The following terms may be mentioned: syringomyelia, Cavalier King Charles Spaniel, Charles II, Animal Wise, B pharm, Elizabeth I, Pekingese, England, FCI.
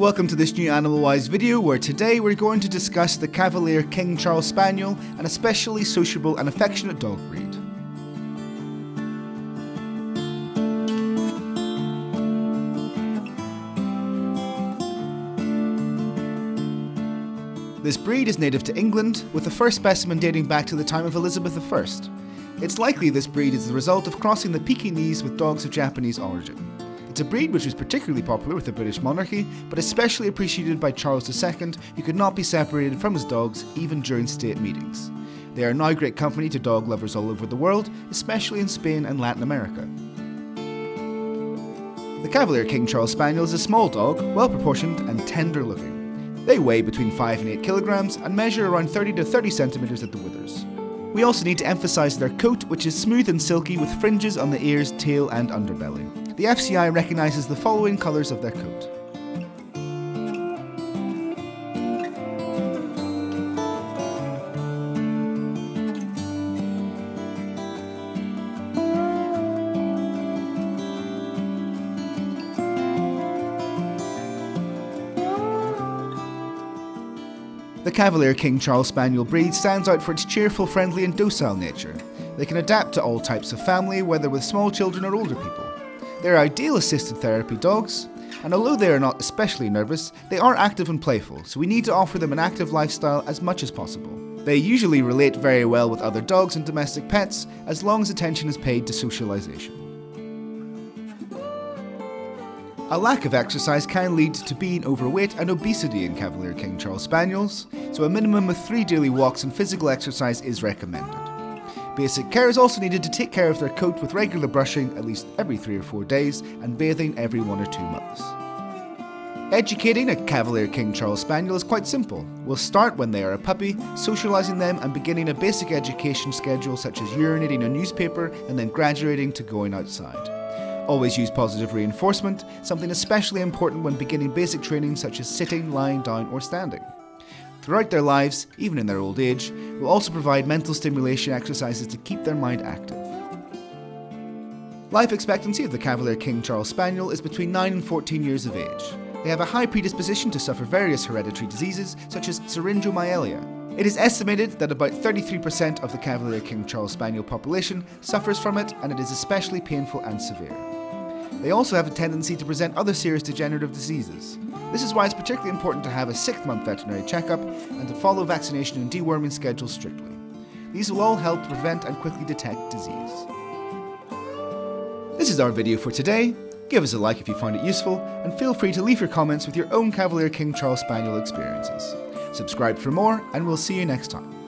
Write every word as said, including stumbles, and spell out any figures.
Welcome to this new Animal Wise video, where today we're going to discuss the Cavalier King Charles Spaniel, an especially sociable and affectionate dog breed. This breed is native to England, with the first specimen dating back to the time of Elizabeth the First. It's likely this breed is the result of crossing the Pekingese with dogs of Japanese origin. It's a breed which was particularly popular with the British monarchy, but especially appreciated by Charles the Second, who could not be separated from his dogs even during state meetings. They are now great company to dog lovers all over the world, especially in Spain and Latin America. The Cavalier King Charles Spaniel is a small dog, well proportioned and tender looking. They weigh between five and eight kilograms and measure around thirty to thirty centimeters at the withers. We also need to emphasise their coat, which is smooth and silky with fringes on the ears, tail and underbelly. The F C I recognises the following colours of their coat. The Cavalier King Charles Spaniel breed stands out for its cheerful, friendly and docile nature. They can adapt to all types of family, whether with small children or older people. They are ideal assisted therapy dogs, and although they are not especially nervous, they are active and playful, so we need to offer them an active lifestyle as much as possible. They usually relate very well with other dogs and domestic pets, as long as attention is paid to socialisation. A lack of exercise can lead to being overweight and obesity in Cavalier King Charles Spaniels, so a minimum of three daily walks and physical exercise is recommended. Basic care is also needed to take care of their coat with regular brushing at least every three or four days and bathing every one or two months. Educating a Cavalier King Charles Spaniel is quite simple. We'll start when they are a puppy, socialising them and beginning a basic education schedule such as urinating a newspaper and then graduating to going outside. Always use positive reinforcement, something especially important when beginning basic training such as sitting, lying down or standing. Throughout their lives, even in their old age, we'll also provide mental stimulation exercises to keep their mind active. Life expectancy of the Cavalier King Charles Spaniel is between nine and fourteen years of age. They have a high predisposition to suffer various hereditary diseases such as syringomyelia. It is estimated that about thirty-three percent of the Cavalier King Charles Spaniel population suffers from it, and it is especially painful and severe. They also have a tendency to present other serious degenerative diseases. This is why it's particularly important to have a six-month veterinary checkup and to follow vaccination and deworming schedules strictly. These will all help to prevent and quickly detect disease. This is our video for today. Give us a like if you found it useful, and feel free to leave your comments with your own Cavalier King Charles Spaniel experiences. Subscribe for more, and we'll see you next time.